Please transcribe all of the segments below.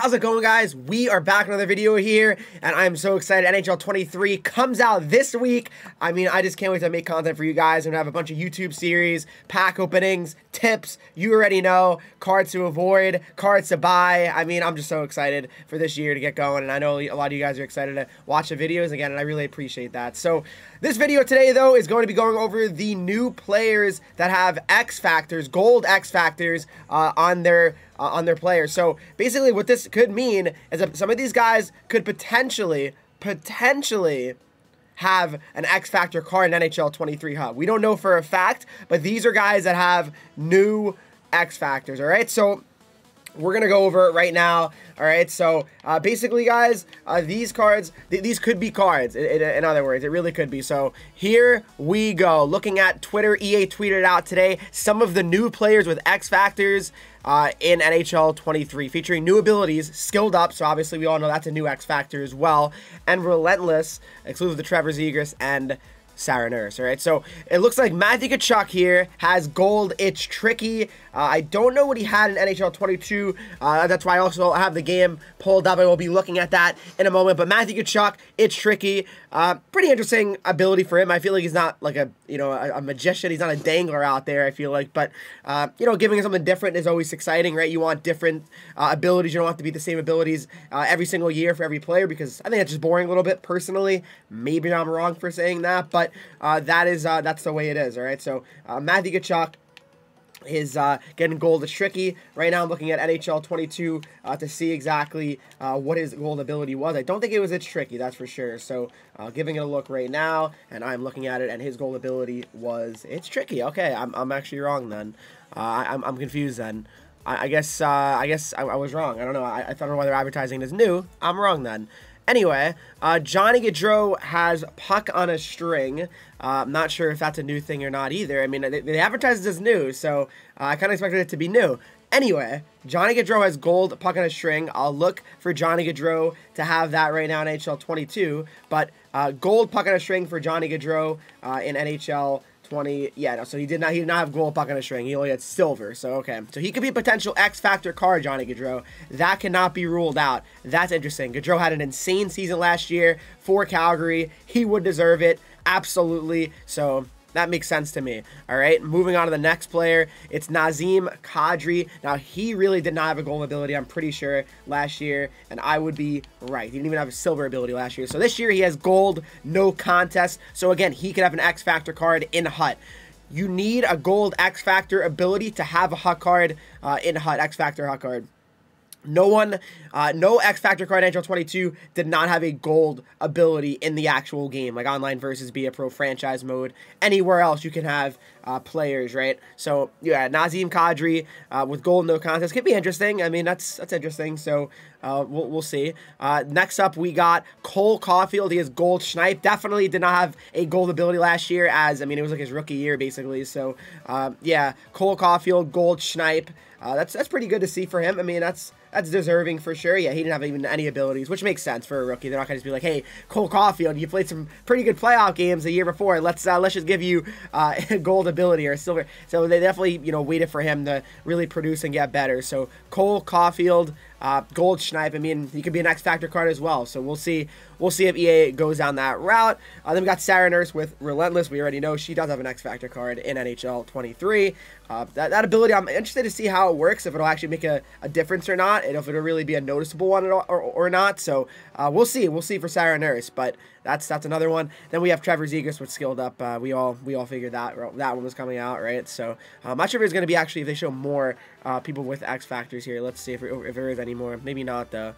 How's it going, guys? We are back with another video here, and I'm so excited. NHL 23 comes out this week. I mean, I just can't wait to make content for you guys. I'm gonna have a bunch of YouTube series, pack openings, tips, you already know, cards to avoid, cards to buy. I mean, I'm just so excited for this year to get going, and I know a lot of you guys are excited to watch the videos again, and I really appreciate that. So this video today, though, is going to be going over the new players that have X-Factors, gold X-Factors on their players. So basically what this could mean is that some of these guys could potentially have an X-Factor card in NHL 23 HUT. We don't know for a fact, but these are guys that have new X-Factors, all right? So we're going to go over it right now, all right? So basically, guys, these cards, these could be cards, in other words. It really could be. So here we go. Looking at Twitter, EA tweeted out today some of the new players with X-Factors in NHL 23, featuring new abilities, Skilled Up, so obviously we all know that's a new X-Factor as well, and Relentless, exclusive to Trevor Zegras and Sarah Nurse. All right, so it looks like Matthew Tkachuk here has gold. It's tricky. I don't know what he had in NHL 22. That's why I also have the game pulled up. I will be looking at that in a moment. But Matthew Tkachuk, it's tricky. Pretty interesting ability for him. I feel like he's not like a magician. He's not a dangler out there, I feel like. But you know, giving him something different is always exciting, right? You want different abilities. You don't have to be the same abilities every single year for every player, because I think that's just boring a little bit personally. Maybe I'm wrong for saying that, but that's the way it is, all right? So Matthew Tkachuk is getting gold is tricky. Right now I'm looking at NHL 22 to see exactly what his gold ability was. I don't think it was It's Tricky, that's for sure. So giving it a look right now, and I'm looking at it, and his gold ability was It's Tricky. Okay, I'm actually wrong then. I'm confused then. I guess I was wrong. I don't know. I don't know whether advertising is new. I'm wrong then. Anyway, Johnny Gaudreau has Puck on a String. I'm not sure if that's a new thing or not either. I mean, they advertised it as new, so I kind of expected it to be new. Anyway, Johnny Gaudreau has gold, Puck on a String. I'll look for Johnny Gaudreau to have that right now in NHL 22. But gold, Puck on a String for Johnny Gaudreau in NHL 20, yeah, no, so he did not have gold, Puck on a String. He only had silver, so okay. So he could be a potential X-Factor card, Johnny Gaudreau. That cannot be ruled out. That's interesting. Gaudreau had an insane season last year for Calgary. He would deserve it, absolutely. So that makes sense to me. All right, moving on to the next player. It's Nazem Kadri. Now, he really did not have a gold ability, I'm pretty sure, last year, and I would be right. He didn't even have a silver ability last year. So this year, he has gold, no contest. So again, he could have an X-Factor card in HUT. You need a gold X-Factor ability to have a HUT card in HUT, X-Factor HUT card. No X-Factor card in NHL 22 did not have a gold ability in the actual game, like online versus be a pro franchise mode. Anywhere else you can have players, right? So yeah, Nazem Kadri with gold, no contest could be interesting. I mean, that's interesting. So we'll see. Next up, we got Cole Caulfield. He has gold Snipe. Definitely did not have a gold ability last year, as I mean, it was like his rookie year basically. So yeah, Cole Caulfield, gold Snipe. That's pretty good to see for him. I mean, that's deserving for sure. Yeah, he didn't have even any abilities, which makes sense for a rookie. They're not gonna just be like, hey, Cole Caulfield, you played some pretty good playoff games the year before. Let's just give you gold ability or silver. So they definitely, you know, waited for him to really produce and get better. So Cole Caulfield, gold Snipe. I mean, he could be an X-Factor card as well. So we'll see if EA goes down that route. Then we got Sarah Nurse with Relentless. We already know she does have an X-Factor card in NHL 23. That ability, I'm interested to see how it works, if it'll actually make a difference or not, and if it'll really be a noticeable one or not. So we'll see for Sarah Nurse, but that's another one. Then we have Trevor Zegras with Skilled Up. We all figured that one was coming out, right? So I'm not sure if it's going to be actually, if they show more people with X-Factors here. Let's see if there is any more. Maybe not, though.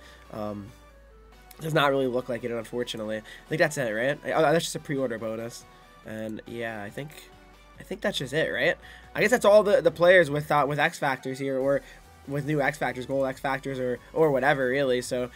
Does not really look like it, unfortunately. I think that's it, right? Oh, that's just a pre-order bonus. And yeah, I think that's just it, right? I guess that's all the players with X-Factors here, or with new X-Factors, gold X-Factors, or whatever, really. So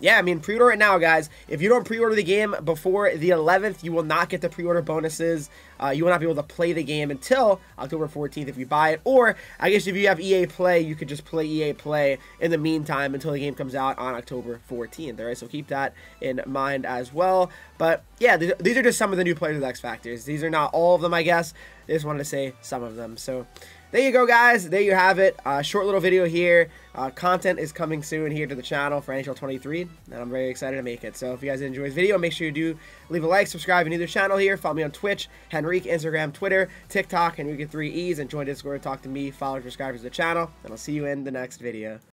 yeah, I mean, pre-order it now, guys. If you don't pre-order the game before the 11th, you will not get the pre-order bonuses. You will not be able to play the game until October 14th if you buy it. Or I guess if you have EA Play, you could just play EA Play in the meantime until the game comes out on October 14th. All right, so keep that in mind as well. But yeah, these are just some of the new players with X-Factors. These are not all of them, I guess. They just wanted to say some of them. So there you go, guys. There you have it. Short little video here. Content is coming soon here to the channel for NHL 23, and I'm very excited to make it. So if you guys enjoyed this video, make sure you do leave a like, subscribe to either channel here. Follow me on Twitch, Henrique, Instagram, Twitter, TikTok, Henrique3Es, and join Discord to talk to me, follow, subscribers to the channel, and I'll see you in the next video.